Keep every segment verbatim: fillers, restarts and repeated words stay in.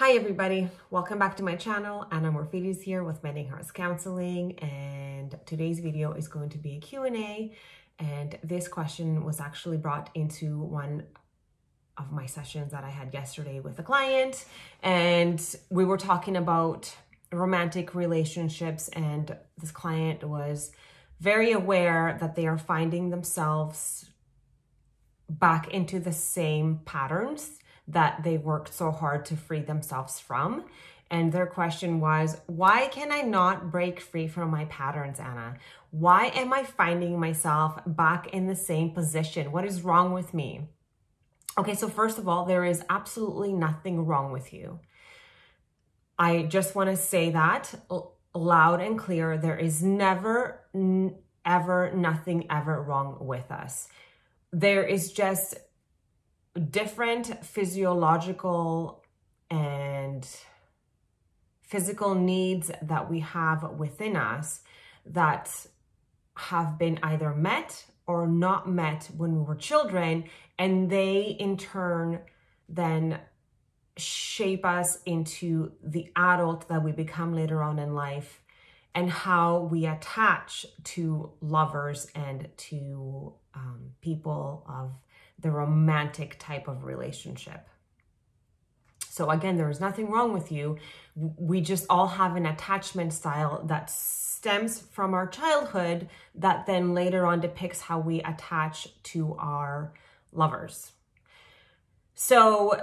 Hi everybody, welcome back to my channel. Anna Morfides here with Mending Hearts Counseling, and today's video is going to be a Q and A, and this question was actually brought into one of my sessions that I had yesterday with a client, and we were talking about romantic relationships, and this client was very aware that they are finding themselves back into the same patterns that they worked so hard to free themselves from. And their question was, why can I not break free from my patterns, Anna? Why am I finding myself back in the same position? What is wrong with me? Okay, so first of all, there is absolutely nothing wrong with you. I just want to say that loud and clear. There is never, ever, nothing ever wrong with us. There is just different physiological and physical needs that we have within us that have been either met or not met when we were children, and they in turn then shape us into the adult that we become later on in life, and how we attach to lovers and to um, people of the romantic type of relationship. So again, there is nothing wrong with you. We just all have an attachment style that stems from our childhood that then later on depicts how we attach to our lovers. So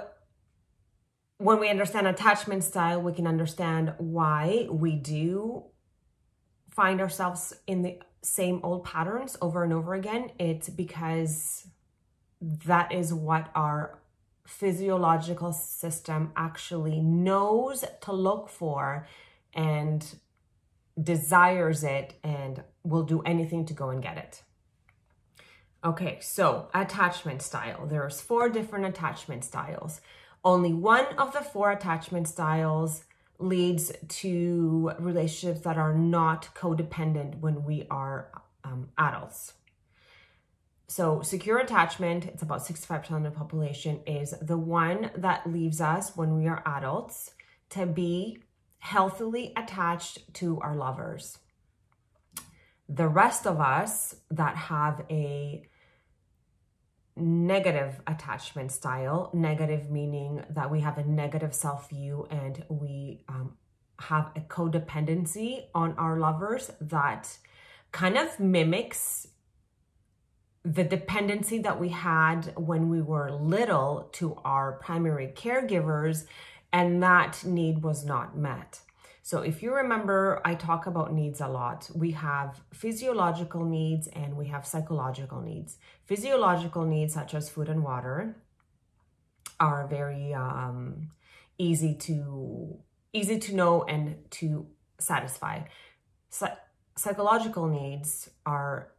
when we understand attachment style, we can understand why we do find ourselves in the same old patterns over and over again. It's because that is what our physiological system actually knows to look for and desires it and will do anything to go and get it. Okay, so attachment style. There's four different attachment styles. Only one of the four attachment styles leads to relationships that are not codependent when we are um, adults. So secure attachment, it's about sixty-five percent of the population, is the one that leaves us when we are adults to be healthily attached to our lovers. The rest of us that have a negative attachment style, negative meaning that we have a negative self-view and we um, have a codependency on our lovers that kind of mimics the dependency that we had when we were little to our primary caregivers, and that need was not met. So if you remember, I talk about needs a lot. We have physiological needs and we have psychological needs. Physiological needs such as food and water are very um, easy to easy to know and to satisfy. Psy- psychological needs are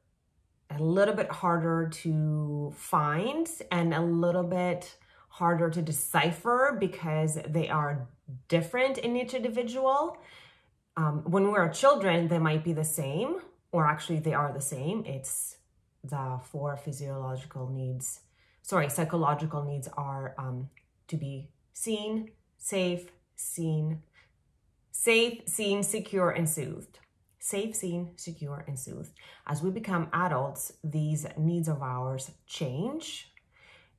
a little bit harder to find and a little bit harder to decipher because they are different in each individual. Um, when we're children, they might be the same, or actually they are the same. It's the four physiological needs, sorry, psychological needs are um, to be seen, safe, seen, safe, seen, secure, and soothed. Safe, seen, secure, and soothed. As we become adults, these needs of ours change,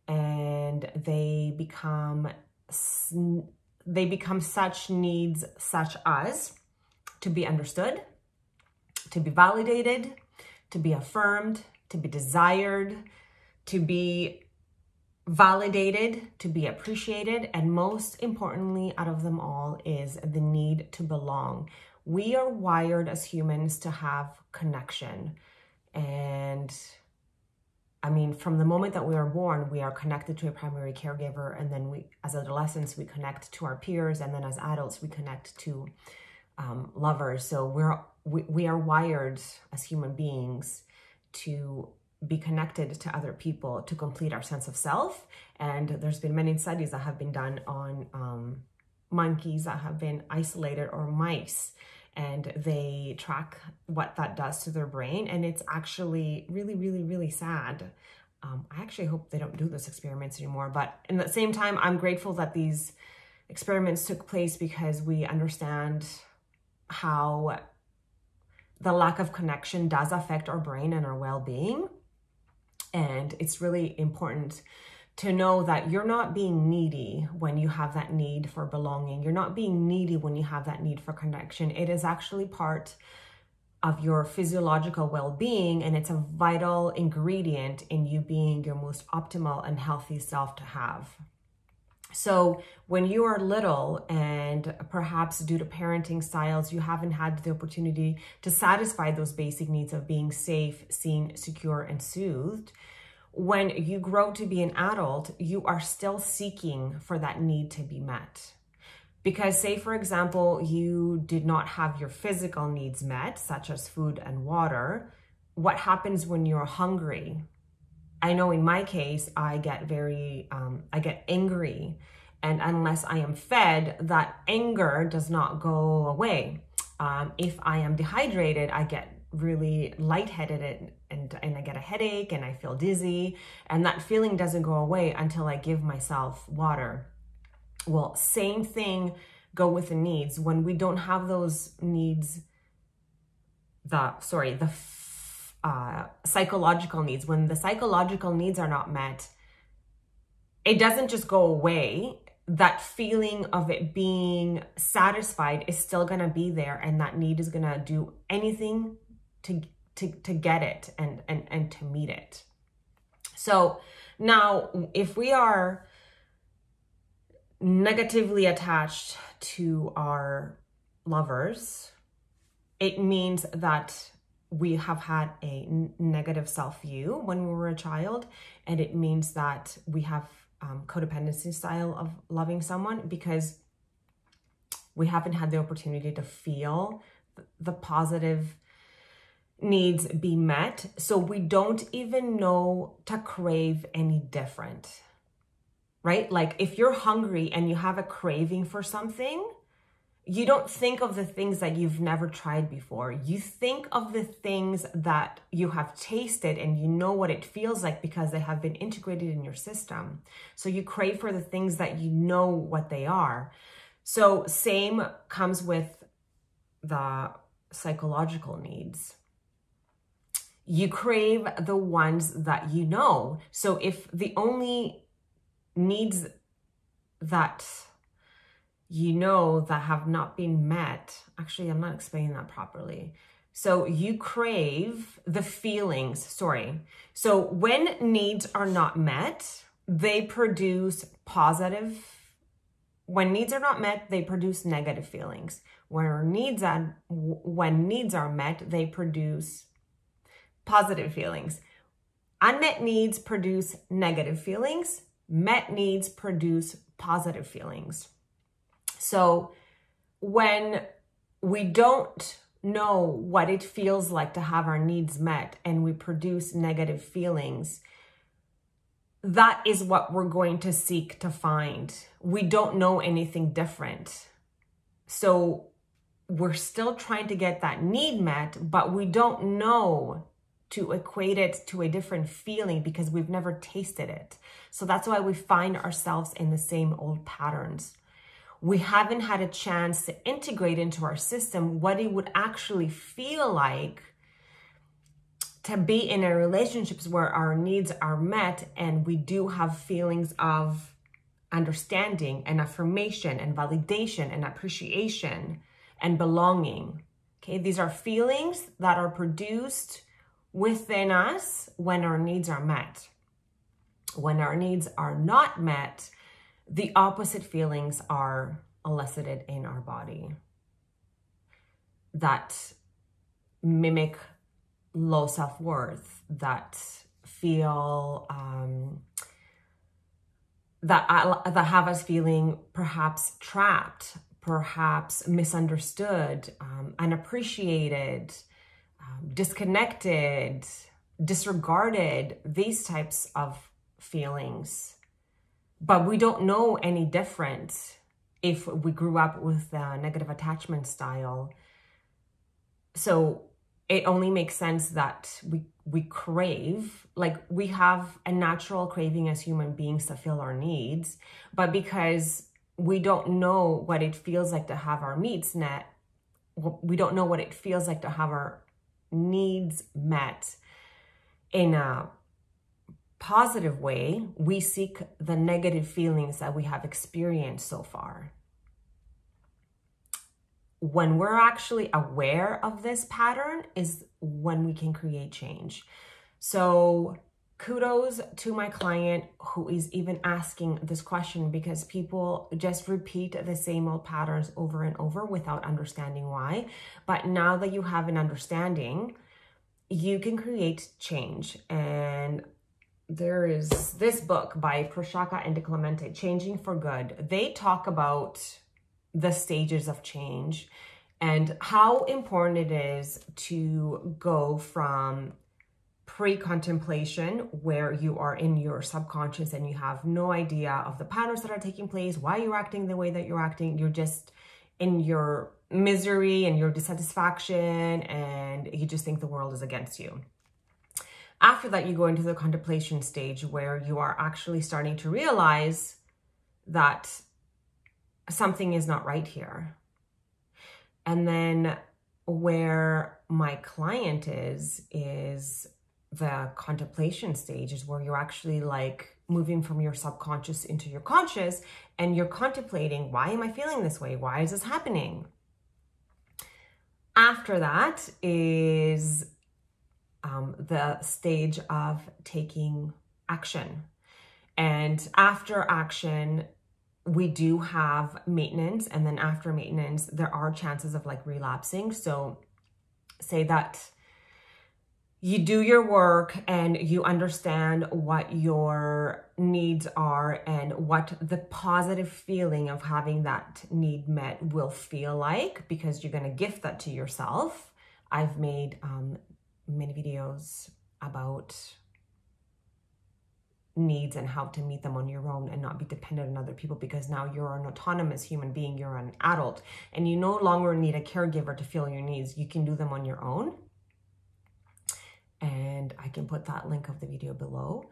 and they become they become such needs such as to be understood, to be validated, to be affirmed, to be desired, to be validated, to be appreciated, and most importantly out of them all is the need to belong. We are wired as humans to have connection. And I mean, from the moment that we are born, we are connected to a primary caregiver. And then we, as adolescents, we connect to our peers. And then as adults, we connect to um, lovers. So we're, we, we are wired as human beings to be connected to other people to complete our sense of self. And there's been many studies that have been done on um, monkeys that have been isolated, or mice. And they track what that does to their brain. And it's actually really, really, really sad. Um, I actually hope they don't do those experiments anymore. But at the same time, I'm grateful that these experiments took place because we understand how the lack of connection does affect our brain and our well-being. And it's really important to know that you're not being needy when you have that need for belonging. You're not being needy when you have that need for connection. It is actually part of your physiological well-being, and it's a vital ingredient in you being your most optimal and healthy self to have. So when you are little, and perhaps due to parenting styles, you haven't had the opportunity to satisfy those basic needs of being safe, seen, secure, and soothed, when you grow to be an adult, you are still seeking for that need to be met. Because say, for example, you did not have your physical needs met, such as food and water. What happens when you're hungry? I know in my case, I get very, um, I get angry. And unless I am fed, that anger does not go away. Um, if I am dehydrated, I get really lightheaded and, and, and I get a headache and I feel dizzy. And that feeling doesn't go away until I give myself water. Well, same thing go with the needs. When we don't have those needs, the, sorry, the Uh, psychological needs, when the psychological needs are not met, it doesn't just go away. That feeling of it being satisfied is still going to be there, and that need is going to do anything to, to, to get it and, and, and to meet it. So now if we are negatively attached to our lovers, it means that we have had a negative self-view when we were a child, and it means that we have um, codependency style of loving someone, because we haven't had the opportunity to feel the positive needs be met. So we don't even know to crave any different, right? Like if you're hungry and you have a craving for something, you don't think of the things that you've never tried before. You think of the things that you have tasted and you know what it feels like because they have been integrated in your system. So you crave for the things that you know what they are. So same comes with the psychological needs. You crave the ones that you know. So if the only needs that you know that have not been met, actually, I'm not explaining that properly. So you crave the feelings, sorry. So when needs are not met, they produce positive, when needs are not met, they produce negative feelings. When needs are, when needs are met, they produce positive feelings. Unmet needs produce negative feelings. Met needs produce positive feelings. So when we don't know what it feels like to have our needs met and we produce negative feelings, that is what we're going to seek to find. We don't know anything different. So we're still trying to get that need met, but we don't know to equate it to a different feeling because we've never tasted it. So that's why we find ourselves in the same old patterns. We haven't had a chance to integrate into our system what it would actually feel like to be in a relationship where our needs are met and we do have feelings of understanding and affirmation and validation and appreciation and belonging. Okay, these are feelings that are produced within us when our needs are met. When our needs are not met, the opposite feelings are elicited in our body that mimic low self-worth, that feel, um, that, that have us feeling perhaps trapped, perhaps misunderstood, um, unappreciated, um, disconnected, disregarded, these types of feelings. But we don't know any different if we grew up with a negative attachment style. So it only makes sense that we, we crave, like we have a natural craving as human beings to fill our needs, but because we don't know what it feels like to have our needs met. We don't know what it feels like to have our needs met in a positive way. We seek the negative feelings that we have experienced so far. When we're actually aware of this pattern is when we can create change. So kudos to my client who is even asking this question, because people just repeat the same old patterns over and over without understanding why. But now that you have an understanding, you can create change. And there is this book by Prochaska and DiClemente, Changing for Good. They talk about the stages of change and how important it is to go from pre-contemplation, where you are in your subconscious and you have no idea of the patterns that are taking place, why you're acting the way that you're acting. You're just in your misery and your dissatisfaction, and you just think the world is against you. After that, you go into the contemplation stage, where you are actually starting to realize that something is not right here. And then where my client is, is the contemplation stage, is where you're actually like moving from your subconscious into your conscious, and you're contemplating, why am I feeling this way? Why is this happening? After that is um, the stage of taking action. And after action, we do have maintenance, and then after maintenance, there are chances of like relapsing. So say that you do your work and you understand what your needs are and what the positive feeling of having that need met will feel like, because you're going to gift that to yourself. I've made um, many videos about needs and how to meet them on your own and not be dependent on other people, because now you're an autonomous human being, you're an adult, and you no longer need a caregiver to fill your needs. You can do them on your own. And I can put that link of the video below.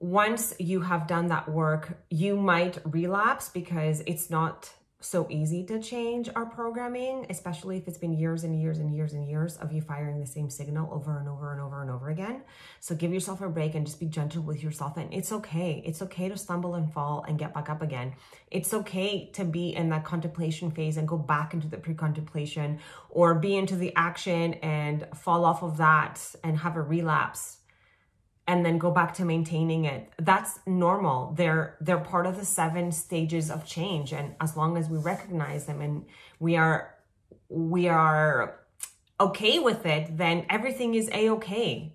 Once you have done that work, you might relapse, because it's not so easy to change our programming, especially if it's been years and years and years and years of you firing the same signal over and over and over and over again. So give yourself a break and just be gentle with yourself. And it's okay. It's okay to stumble and fall and get back up again. It's okay to be in that contemplation phase and go back into the pre-contemplation, or be into the action and fall off of that and have a relapse and then go back to maintaining it. That's normal. They're, they're part of the seven stages of change. And as long as we recognize them and we are, we are okay with it, then everything is a-okay,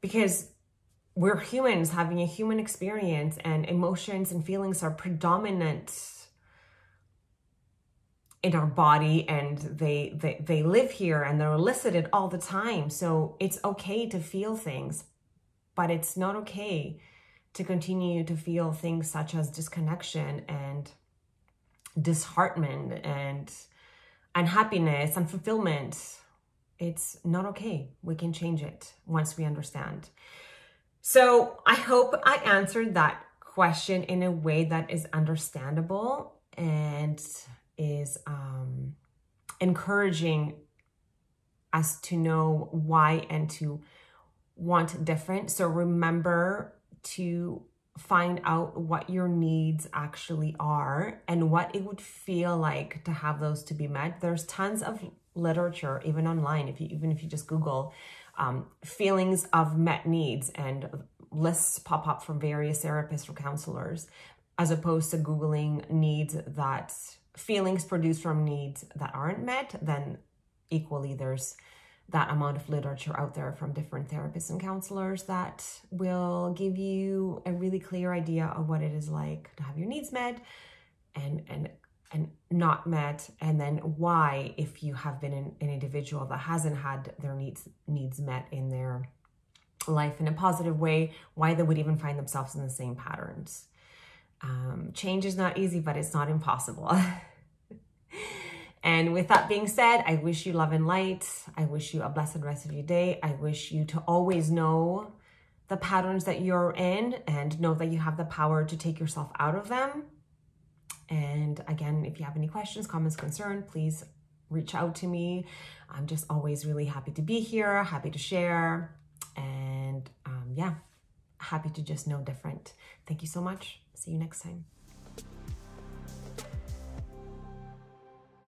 because we're humans having a human experience, and emotions and feelings are predominant in our body, and they, they, they live here and they're elicited all the time. So it's okay to feel things. But it's not okay to continue to feel things such as disconnection and disheartenment and unhappiness and fulfillment. It's not okay. We can change it once we understand. So I hope I answered that question in a way that is understandable and is um, encouraging us to know why and to want different. So remember to find out what your needs actually are and what it would feel like to have those to be met. There's tons of literature, even online, if you even if you just Google um, feelings of met needs, and lists pop up from various therapists or counselors, as opposed to Googling needs that feelings produced from needs that aren't met. Then equally, there's that amount of literature out there from different therapists and counselors that will give you a really clear idea of what it is like to have your needs met and and and not met, and then why, if you have been an, an individual that hasn't had their needs needs met in their life in a positive way, why they would even find themselves in the same patterns. Um, change is not easy, but it's not impossible. And with that being said, I wish you love and light. I wish you a blessed rest of your day. I wish you to always know the patterns that you're in and know that you have the power to take yourself out of them. And again, if you have any questions, comments, concern, please reach out to me. I'm just always really happy to be here, happy to share, and um, yeah, happy to just know different. Thank you so much. See you next time.